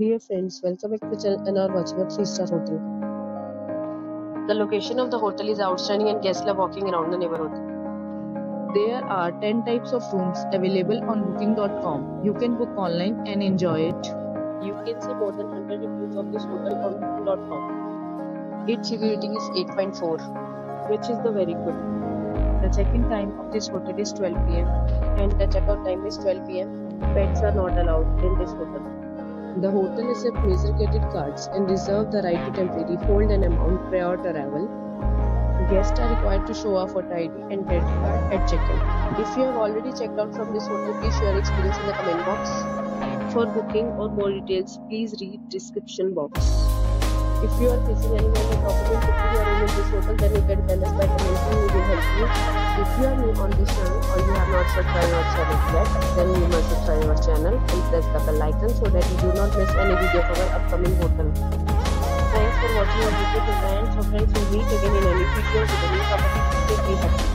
Dear friends, welcome back to the channel and are watching a 3-star hotel. The location of the hotel is outstanding and guests love walking around the neighborhood. There are 10 types of rooms available on booking.com. You can book online and enjoy it. You can see more than 100 reviews of this hotel on booking.com. Its review rating is 8.4, which is the very good. The check-in time of this hotel is 12 pm and the check-out time is 12 pm. Pets are not allowed in this hotel. The hotel accepts major credit cards and reserves the right to temporarily hold an amount prior to arrival. Guests are required to show off photo ID and credit card at check-in. If you have already checked out from this hotel, please share your experience in the comment box. For booking or more details, please read description box. If you are facing any kind of problem booking your room in this hotel, then you can tell us by commenting. We will help you. If you are new on this channel or you have not subscribed our channel yet, then you must subscribe our channel and press the bell icon so that you do not miss any video from our upcoming hotel. Thanks for watching our video. So friends, we'll meet again in any video with a new property. Stay happy.